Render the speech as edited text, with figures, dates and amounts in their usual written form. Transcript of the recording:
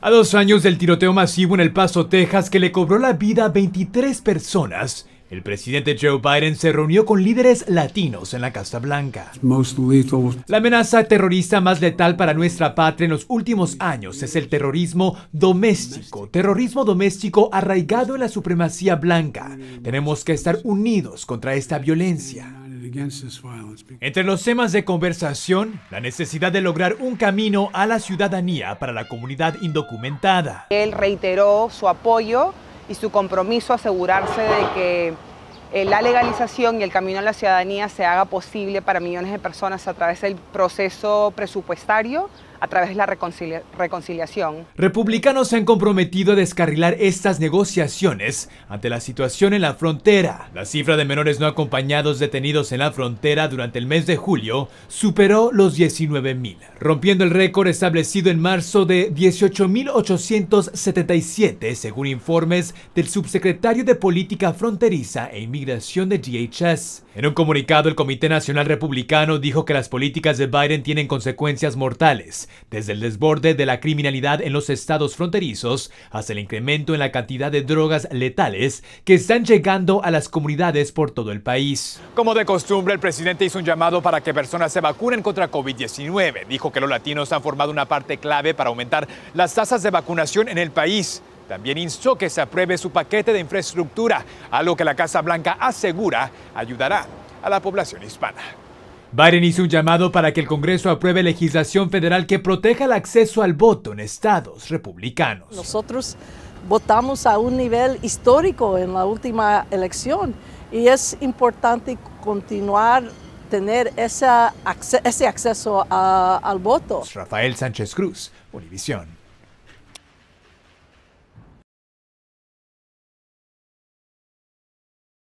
A 2 años del tiroteo masivo en El Paso, Texas, que le cobró la vida a 23 personas, el presidente Joe Biden se reunió con líderes latinos en la Casa Blanca. La amenaza terrorista más letal para nuestra patria en los últimos años es el terrorismo doméstico arraigado en la supremacía blanca. Tenemos que estar unidos contra esta violencia. Entre los temas de conversación, la necesidad de lograr un camino a la ciudadanía para la comunidad indocumentada. Él reiteró su apoyo y su compromiso a asegurarse de que la legalización y el camino a la ciudadanía se haga posible para millones de personas a través del proceso presupuestario, a través de la reconciliación. Republicanos se han comprometido a descarrilar estas negociaciones ante la situación en la frontera. La cifra de menores no acompañados detenidos en la frontera durante el mes de julio superó los 19.000, rompiendo el récord establecido en marzo de 18.877, según informes del subsecretario de Política Fronteriza e Inmigración de DHS. En un comunicado, el Comité Nacional Republicano dijo que las políticas de Biden tienen consecuencias mortales, desde el desborde de la criminalidad en los estados fronterizos hasta el incremento en la cantidad de drogas letales que están llegando a las comunidades por todo el país. Como de costumbre, el presidente hizo un llamado para que personas se vacunen contra COVID-19. Dijo que los latinos han formado una parte clave para aumentar las tasas de vacunación en el país. También instó que se apruebe su paquete de infraestructura, algo que la Casa Blanca asegura ayudará a la población hispana. Biden hizo un llamado para que el Congreso apruebe legislación federal que proteja el acceso al voto en estados republicanos. Nosotros votamos a un nivel histórico en la última elección y es importante continuar tener ese acceso al voto. Rafael Sánchez Cruz, Univisión.